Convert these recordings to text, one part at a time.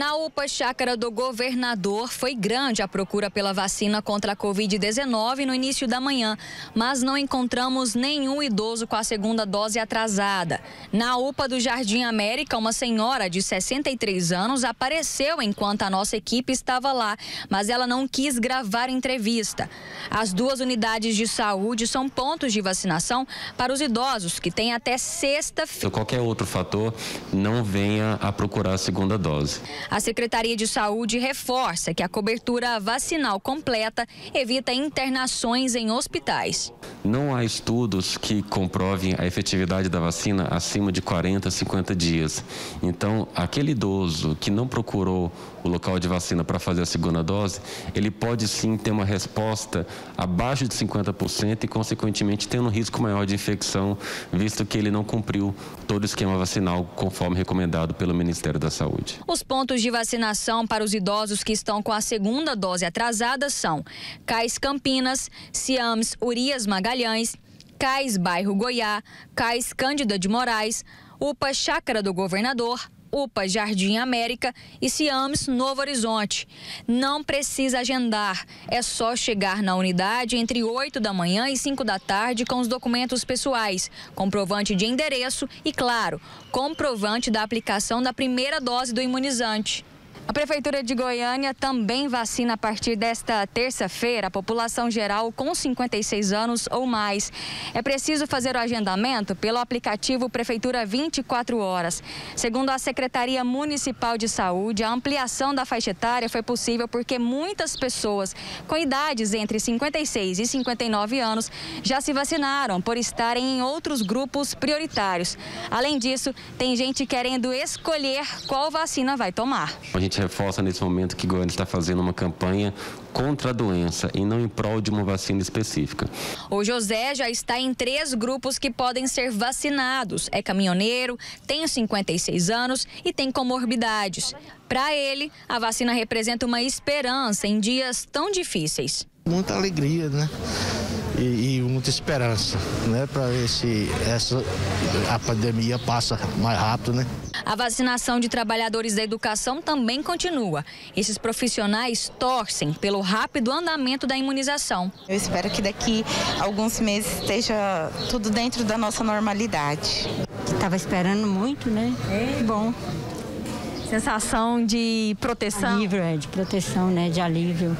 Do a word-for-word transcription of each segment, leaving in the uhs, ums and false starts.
Na U P A Chácara do Governador, foi grande a procura pela vacina contra a covid dezenove no início da manhã, mas não encontramos nenhum idoso com a segunda dose atrasada. Na U P A do Jardim América, uma senhora de sessenta e três anos apareceu enquanto a nossa equipe estava lá, mas ela não quis gravar entrevista. As duas unidades de saúde são pontos de vacinação para os idosos, que têm até sexta-feira. Qualquer outro fator, não venha a procurar a segunda dose. A Secretaria de Saúde reforça que a cobertura vacinal completa evita internações em hospitais. Não há estudos que comprovem a efetividade da vacina acima de quarenta, cinquenta dias. Então, aquele idoso que não procurou o local de vacina para fazer a segunda dose, ele pode sim ter uma resposta abaixo de cinquenta por cento e, consequentemente, tendo um risco maior de infecção, visto que ele não cumpriu todo o esquema vacinal conforme recomendado pelo Ministério da Saúde. Os pontos de vacinação para os idosos que estão com a segunda dose atrasada são Cais Campinas, CIAMS Urias Magalhães, Cais Bairro Goiá, Cais Cândida de Moraes, U P A Chácara do Governador, U P A Jardim América e CIAMS Novo Horizonte. Não precisa agendar, é só chegar na unidade entre oito da manhã e cinco da tarde com os documentos pessoais, comprovante de endereço e, claro, comprovante da aplicação da primeira dose do imunizante. A Prefeitura de Goiânia também vacina a partir desta terça-feira a população geral com cinquenta e seis anos ou mais. É preciso fazer o agendamento pelo aplicativo Prefeitura vinte e quatro horas. Segundo a Secretaria Municipal de Saúde, a ampliação da faixa etária foi possível porque muitas pessoas com idades entre cinquenta e seis e cinquenta e nove anos já se vacinaram por estarem em outros grupos prioritários. Além disso, tem gente querendo escolher qual vacina vai tomar. A gente reforça nesse momento que Goiânia está fazendo uma campanha contra a doença e não em prol de uma vacina específica. O José já está em três grupos que podem ser vacinados. É caminhoneiro, tem cinquenta e seis anos e tem comorbidades. Para ele, a vacina representa uma esperança em dias tão difíceis. Muita alegria, né? E, e muita esperança, né? Para ver se essa, a pandemia passa mais rápido, né? A vacinação de trabalhadores da educação também continua. Esses profissionais torcem pelo rápido andamento da imunização. Eu espero que daqui a alguns meses esteja tudo dentro da nossa normalidade. Estava esperando muito, né? É bom. Sensação de proteção. Alívio, é, de proteção, né? De alívio.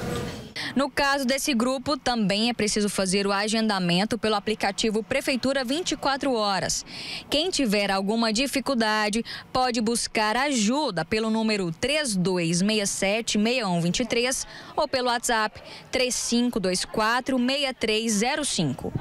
No caso desse grupo, também é preciso fazer o agendamento pelo aplicativo Prefeitura vinte e quatro horas. Quem tiver alguma dificuldade pode buscar ajuda pelo número três dois seis sete, seis um dois três ou pelo WhatsApp três cinco dois quatro, seis três zero cinco.